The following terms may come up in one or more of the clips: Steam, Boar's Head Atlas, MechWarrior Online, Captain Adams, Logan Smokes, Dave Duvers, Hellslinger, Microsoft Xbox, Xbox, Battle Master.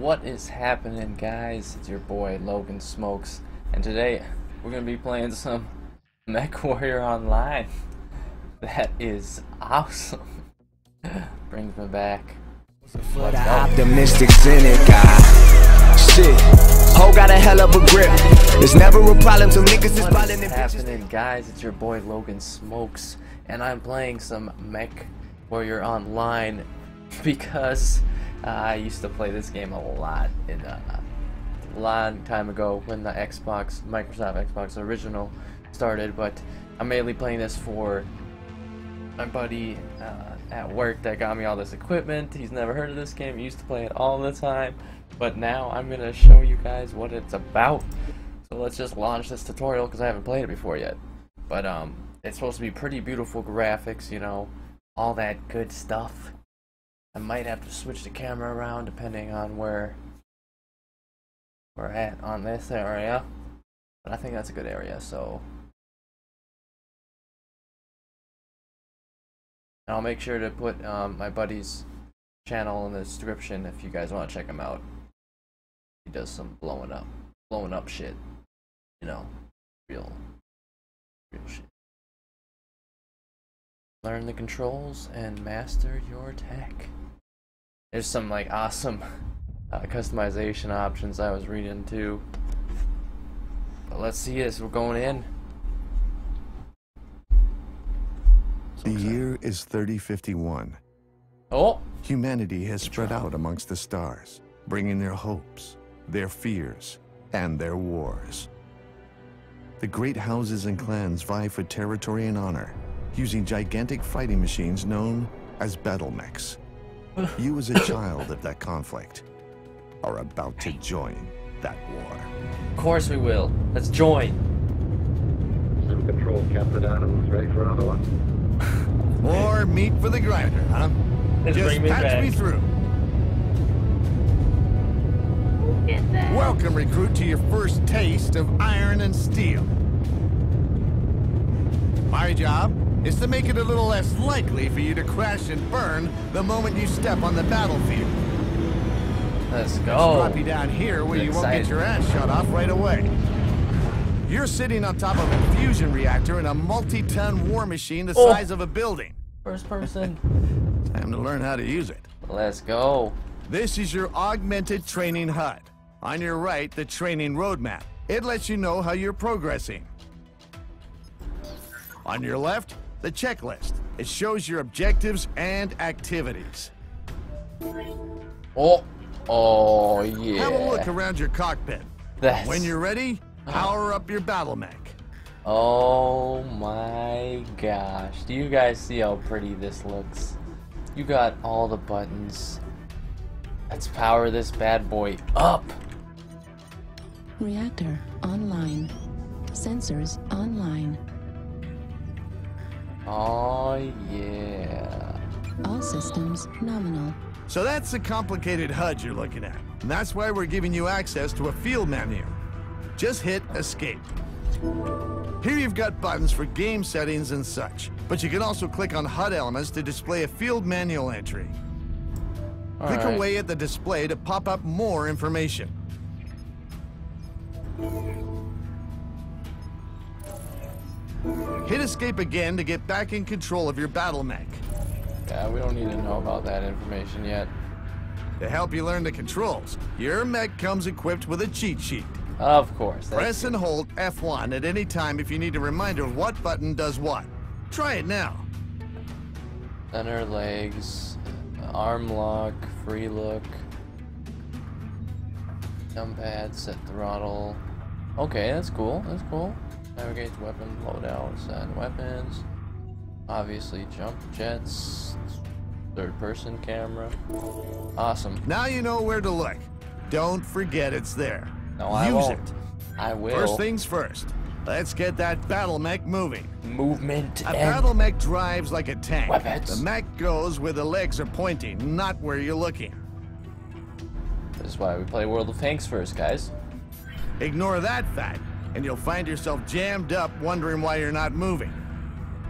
What is happening, guys? It's your boy Logan Smokes, and today we're gonna be playing some MechWarrior Online. That is awesome. Brings me back. For the optimistic cynic guy. Shit, Ho got a hell of a grip. It's never a problem till niggas is ballin' and bitches. What's happening, guys? It's your boy Logan Smokes, and I'm playing some MechWarrior Online because I used to play this game a lot in a long time ago when the Xbox, Microsoft Xbox original started, but I'm mainly playing this for my buddy at work that got me all this equipment. He's never heard of this game, he used to play it all the time, but now I'm going to show you guys what it's about. So let's just launch this tutorial because I haven't played it before yet. But it's supposed to be pretty beautiful graphics, you know, all that good stuff. I might have to switch the camera around depending on where we're at on this area, but I think that's a good area, so. And I'll make sure to put my buddy's channel in the description if you guys want to check him out. He does some blowing up shit, you know, real shit. Learn the controls and master your tech. There's some like awesome customization options I was reading too. But let's see this, we're going in. The year is 3051. Oh! Humanity has spread out amongst the stars, bringing their hopes, their fears, and their wars. The great houses and clans vie for territory and honor, using gigantic fighting machines known as battle mechs. You, as a child of that conflict, are about to join that war. Of course we will. Let's join. Sim Control, Captain Adams, ready for another one? More meat for the grinder, huh? Just patch me through. Welcome, recruit, to your first taste of iron and steel. My job is to make it a little less likely for you to crash and burn the moment you step on the battlefield. Let's go. Drop you down here where you won't get your ass shot off right away. You're sitting on top of a fusion reactor in a multi-ton war machine the size of a building. First person. Time to learn how to use it. Let's go. This is your augmented training HUD. On your right, the training roadmap. It lets you know how you're progressing. On your left, the checklist. It shows your objectives and activities. Oh yeah. Have a look around your cockpit. When you're ready, power up your battle mech. Oh my gosh. Do you guys see how pretty this looks? You got all the buttons. Let's power this bad boy up. Reactor online. Sensors online. Oh yeah. All systems nominal. So that's the complicated HUD you're looking at. And that's why we're giving you access to a field menu. Just hit escape. Here you've got buttons for game settings and such, but you can also click on HUD elements to display a field manual entry. Click away at the display to pop up more information. Hit escape again to get back in control of your battle mech. Yeah, we don't need to know about that information yet. To help you learn the controls, your mech comes equipped with a cheat sheet. Of course. Press and hold F1 at any time if you need a reminder of what button does what. Try it now. Center legs, arm lock, free look, jump pad, set throttle. Okay, that's cool, that's cool. Navigate to weapon loadouts and weapons. Obviously, jump jets. Third person camera. Awesome. Now you know where to look. Don't forget it's there. No, I won't. Use it. I will. First things first. Let's get that battle mech moving. Movement. A battle mech drives like a tank. Weapons. The mech goes where the legs are pointing, not where you're looking. This is why we play World of Tanks first, guys. Ignore that fact, and you'll find yourself jammed up wondering why you're not moving.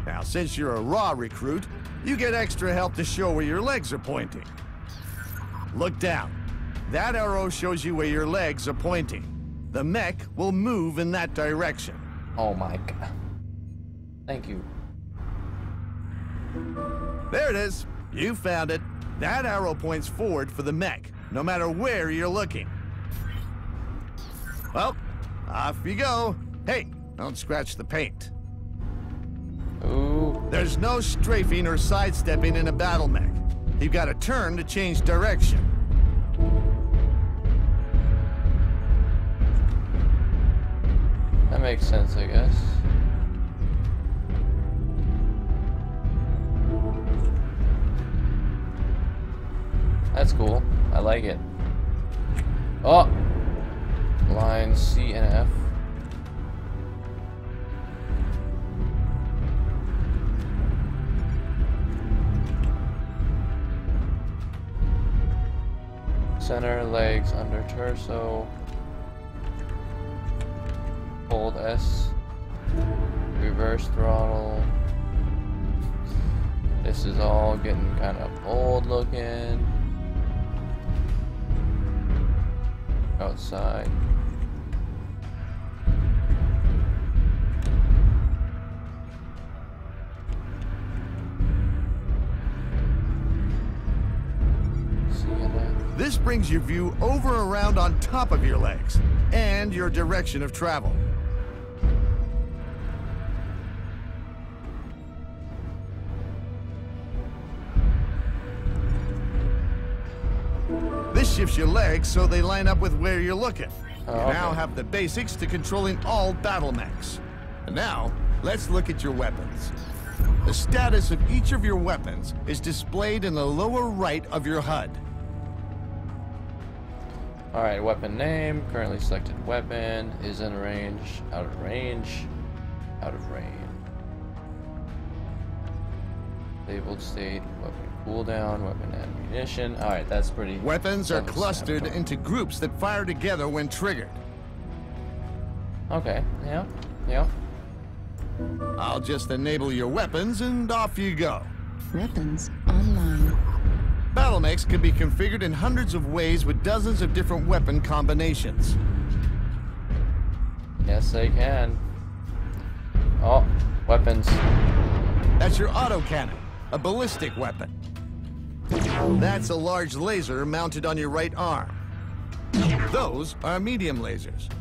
Now, since you're a raw recruit, you get extra help to show where your legs are pointing. Look down. That arrow shows you where your legs are pointing. The mech will move in that direction. Oh my God. Thank you. There it is. You found it. That arrow points forward for the mech, no matter where you're looking. Well, off you go. Hey, don't scratch the paint. Ooh. There's no strafing or sidestepping in a battle mech. You've got to turn to change direction. That makes sense, I guess. That's cool. I like it. Oh! Line C and F. Center, legs under torso. Hold S. Reverse throttle. This is all getting kind of old looking. Outside. This brings your view over around on top of your legs and your direction of travel. This shifts your legs so they line up with where you're looking. Oh, okay. You now have the basics to controlling all battle mechs. And now, let's look at your weapons. The status of each of your weapons is displayed in the lower right of your HUD. Alright, weapon name, currently selected weapon, is in range, out of range, out of range. Labeled state, weapon. Cooldown, weapon ammunition. Alright, that's pretty. Weapons are clustered into groups that fire together when triggered. Okay, yeah, yeah. I'll just enable your weapons and off you go. Weapons online. Battle mechs can be configured in hundreds of ways with dozens of different weapon combinations. Yes, they can. Oh, weapons. That's your autocannon, a ballistic weapon. That's a large laser mounted on your right arm. Those are medium lasers.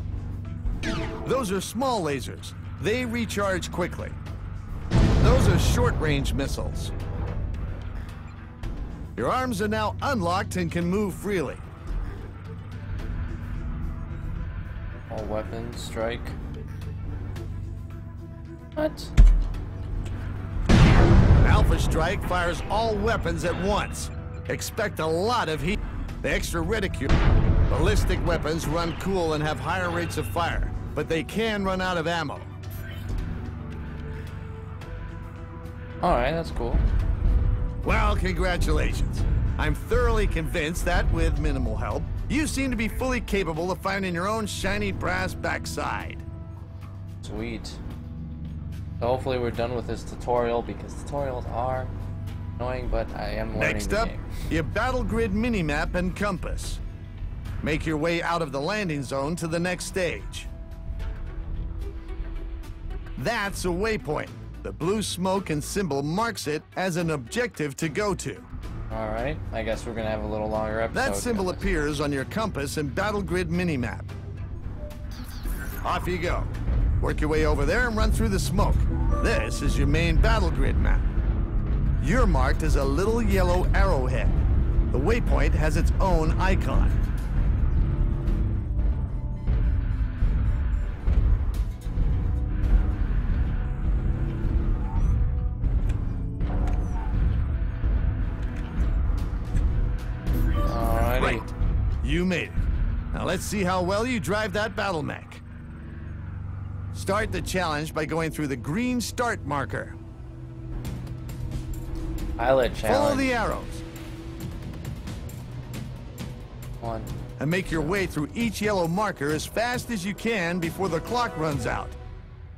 Those are small lasers. They recharge quickly. Those are short-range missiles. Your arms are now unlocked and can move freely. All weapons strike. What? Alpha Strike fires all weapons at once. Expect a lot of heat. The extra reticule. Ballistic weapons run cool and have higher rates of fire, but they can run out of ammo. Alright, that's cool. Well, congratulations. I'm thoroughly convinced that, with minimal help, you seem to be fully capable of finding your own shiny brass backside. Sweet. So hopefully we're done with this tutorial, because tutorials are annoying, but I am learning. Next up, your battle grid minimap and compass. Make your way out of the landing zone to the next stage. That's a waypoint. The blue smoke and symbol marks it as an objective to go to. Alright, I guess we're gonna have a little longer episode. That symbol appears on your compass and battle grid minimap. Off you go. Work your way over there and run through the smoke. This is your main battle grid map. You're marked as a little yellow arrowhead. The waypoint has its own icon. Alrighty. Right. You made it. Now let's see how well you drive that battle mech. Start the challenge by going through the green start marker. Pilot challenge. Follow the arrows. One. And make your way through each yellow marker as fast as you can before the clock runs out.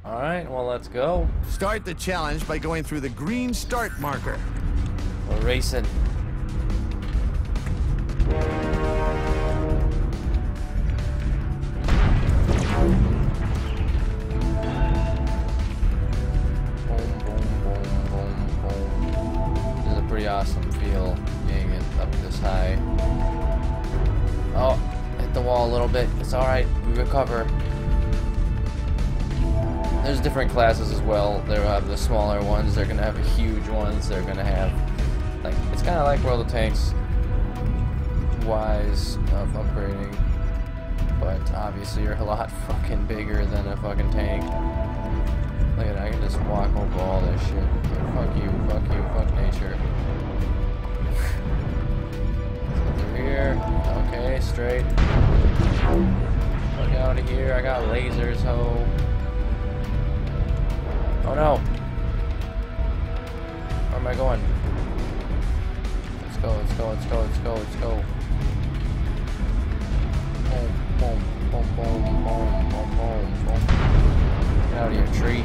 All right, well, let's go. Start the challenge by going through the green start marker. We're racing. hit the wall a little bit. It's alright, we recover. There's different classes as well. They'll have the smaller ones, they're gonna have huge ones, they're gonna have, like, it's kinda like World of Tanks wise of upgrading, but obviously you're a lot fucking bigger than a fucking tank. Look at that, I can just walk over all this shit. Like, fuck you, fuck you, fuck nature. Let's get through here. Okay, straight. Look out of here, I got lasers, ho. Oh no! Where am I going? Let's go, let's go, let's go, let's go, let's go. Boom, boom, boom, boom, boom, boom, boom, boom. Get out of your tree.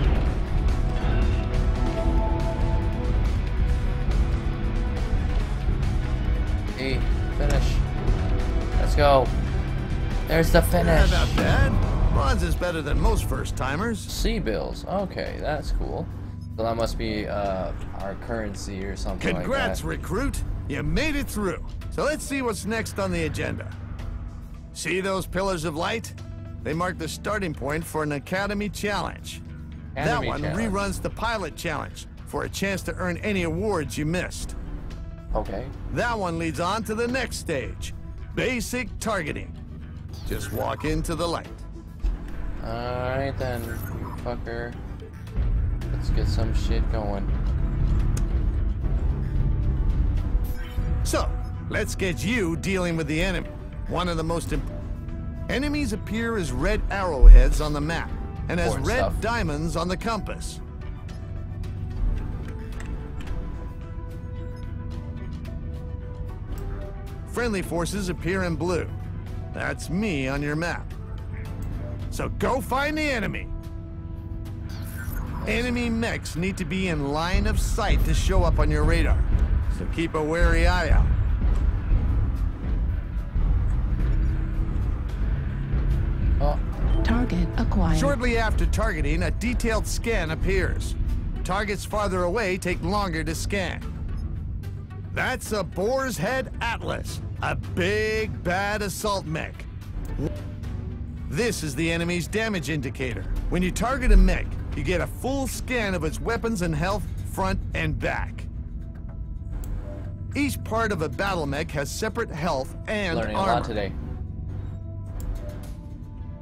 Hey, finish. Let's go. There's the finish. Not bad. Bronze is better than most first-timers. Sea bills. Okay, that's cool. So that must be our currency or something like that. Congrats, recruit. You made it through. So let's see what's next on the agenda. See those pillars of light? They mark the starting point for an academy challenge. That one reruns the pilot challenge for a chance to earn any awards you missed. Okay. That one leads on to the next stage, basic targeting. Just walk into the light. Alright then, you fucker. Let's get some shit going. So, let's get you dealing with the enemy. One of the most important enemies appear as red arrowheads on the map, and as red diamonds on the compass. Friendly forces appear in blue. That's me on your map. So go find the enemy. Enemy mechs need to be in line of sight to show up on your radar. So keep a wary eye out. Oh. Target acquired. Shortly after targeting, a detailed scan appears. Targets farther away take longer to scan. That's a Boar's Head Atlas, a big bad assault mech. This is the enemy's damage indicator. When you target a mech, you get a full scan of its weapons and health, front and back. Each part of a battle mech has separate health and learning armor. A lot today.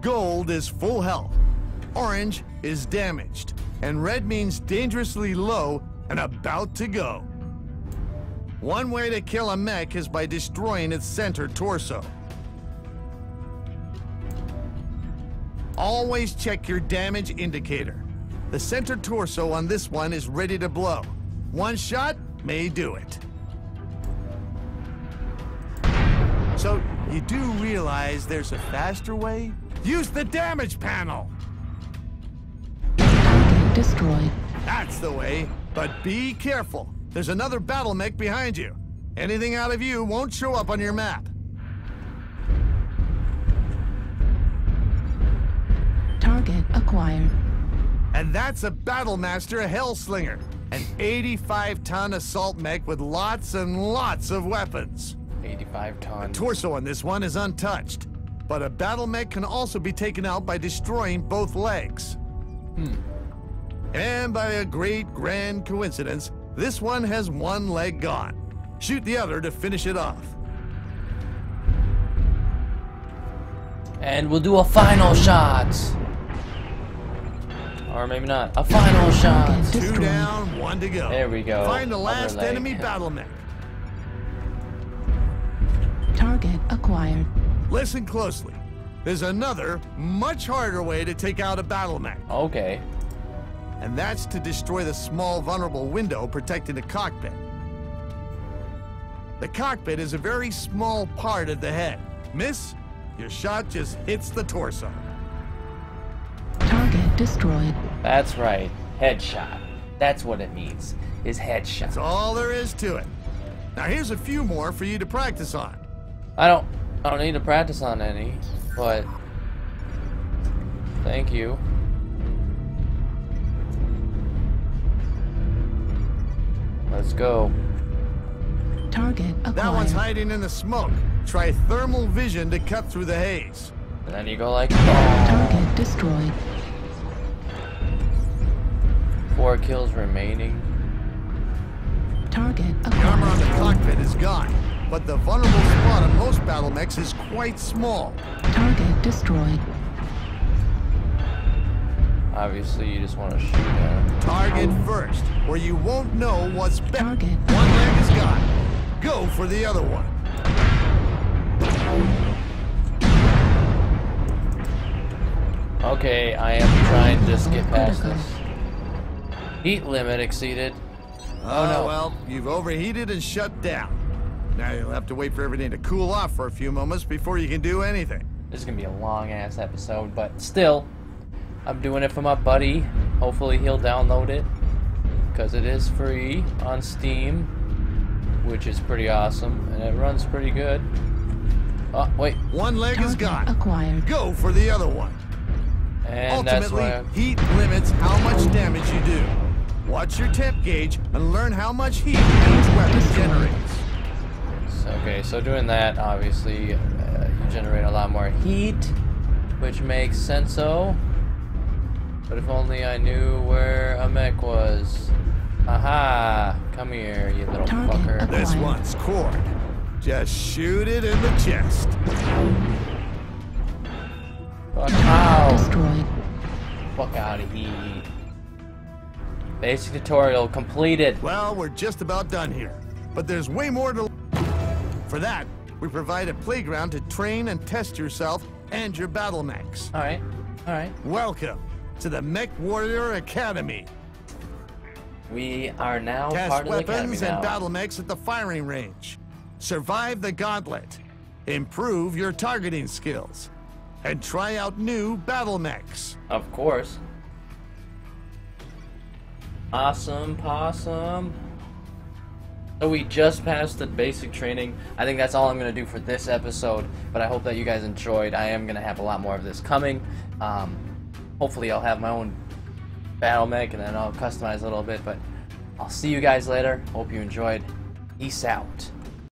Gold is full health, orange is damaged, and red means dangerously low and about to go. One way to kill a mech is by destroying its center torso. Always check your damage indicator. The center torso on this one is ready to blow. One shot may do it. So you do realize there's a faster way? Use the damage panel! Destroyed. That's the way, but be careful. There's another battle mech behind you. Anything out of you won't show up on your map. Target acquired. And that's a Battle Master Hellslinger, an 85-ton assault mech with lots and lots of weapons. 85 tons. The torso on this one is untouched, but a battle mech can also be taken out by destroying both legs. And by a great grand coincidence, this one has one leg gone. Shoot the other to finish it off. And we'll do a final shot. Or maybe not. A final shot. Two down, one to go. There we go. Find the last enemy battle mech. Target acquired. Listen closely. There's another, much harder way to take out a battle mech. Okay. And that's to destroy the small, vulnerable window protecting the cockpit. The cockpit is a very small part of the head. Miss, your shot just hits the torso. Target destroyed. That's right. Headshot. That's what it means, is headshot. That's all there is to it. Now here's a few more for you to practice on. I don't need to practice on any, but thank you. Let's go. target acquired. That one's hiding in the smoke. Try thermal vision to cut through the haze. And then you go like... Target destroyed. 4 kills remaining. Target acquired. The armor on the cockpit is gone, but the vulnerable spot on most battle mechs is quite small. Target destroyed. Obviously, you just want to shoot at him. Target first, or you won't know what's back. One leg is gone. Go for the other one. Okay, I am trying to just get past this. Heat limit exceeded. Oh no. Well, you've overheated and shut down. Now you'll have to wait for everything to cool off for a few moments before you can do anything. This is going to be a long-ass episode, but still... I'm doing it for my buddy. Hopefully he'll download it, because it is free on Steam, which is pretty awesome, and it runs pretty good. Oh, wait. One leg is gone. Acquired. Go for the other one. And ultimately, that's heat limits how much damage you do. Watch your temp gauge and learn how much heat each weapon generates. Okay, so doing that, obviously, you generate a lot more heat, which makes sense-o. But if only I knew where a mech was. Aha! Come here, you little fucker. This one's cord. Just shoot it in the chest. Fuck out. Fuck out of here. Basic tutorial completed. Well, we're just about done here. But there's way more to... For that, we provide a playground to train and test yourself and your battle mechs. Alright, alright. Welcome to the MechWarrior Academy. We are now part of the academy now. Test weapons and battle mechs at the firing range. Survive the gauntlet. Improve your targeting skills. And try out new battle mechs. Of course. Awesome possum. So we just passed the basic training. I think that's all I'm going to do for this episode. But I hope that you guys enjoyed. I am going to have a lot more of this coming. Hopefully I'll have my own battle mech and then I'll customize a little bit, but I'll see you guys later. Hope you enjoyed. Peace out.